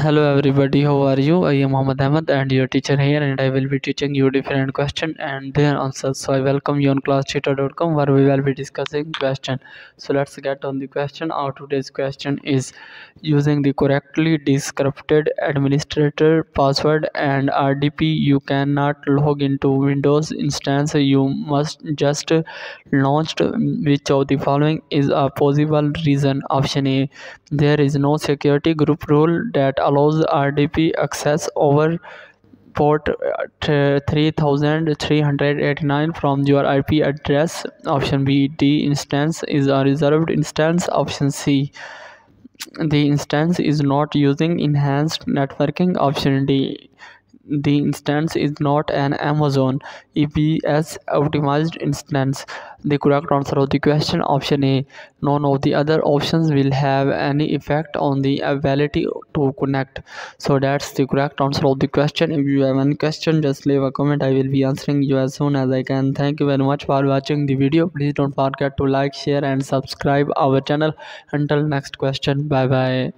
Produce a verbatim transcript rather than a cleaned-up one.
Hello everybody, how are you? I am Muhammad Ahmed and your teacher here, and I will be teaching you different questions and their answers. So I welcome you on Classtheta dot com, where we will be discussing question. So let's get on the question. Our today's question is using the correctly decrypted administrator password and R D P you cannot log into Windows instance. You must just launch which of the following is a possible reason. Option A, there is no security group rule that allows R D P access over port three thousand three hundred eighty-nine from your I P address. Option B, the instance is a reserved instance. Option C, the instance is not using enhanced networking. Option D, the instance is not an Amazon E B S optimized instance. The correct answer of the question, option A. None of the other options will have any effect on the ability to connect. So that's the correct answer of the question. If you have any question, just leave a comment. I will be answering you as soon as I can. Thank you very much for watching the video. Please don't forget to like, share and subscribe our channel. Until next question, bye bye.